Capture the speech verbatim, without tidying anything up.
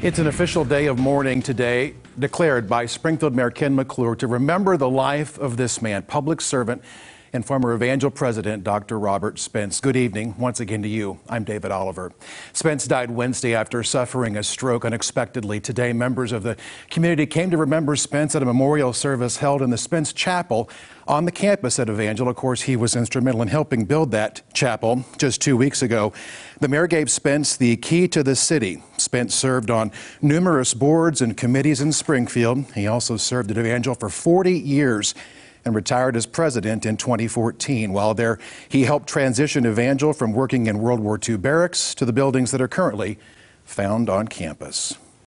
It's an official day of mourning today, declared by Springfield Mayor Ken McClure to remember the life of this man, public servant and former Evangel president, Doctor Robert Spence. Good evening once again to you. I'm David Oliver. Spence died Wednesday after suffering a stroke unexpectedly. Today, members of the community came to remember Spence at a memorial service held in the Spence Chapel on the campus at Evangel. Of course, he was instrumental in helping build that chapel just two weeks ago. The mayor gave Spence the key to the city. Spence served on numerous boards and committees in Springfield. He also served at Evangel for forty years and retired as president in twenty fourteen. While there, he helped transition Evangel from working in World War Two barracks to the buildings that are currently found on campus.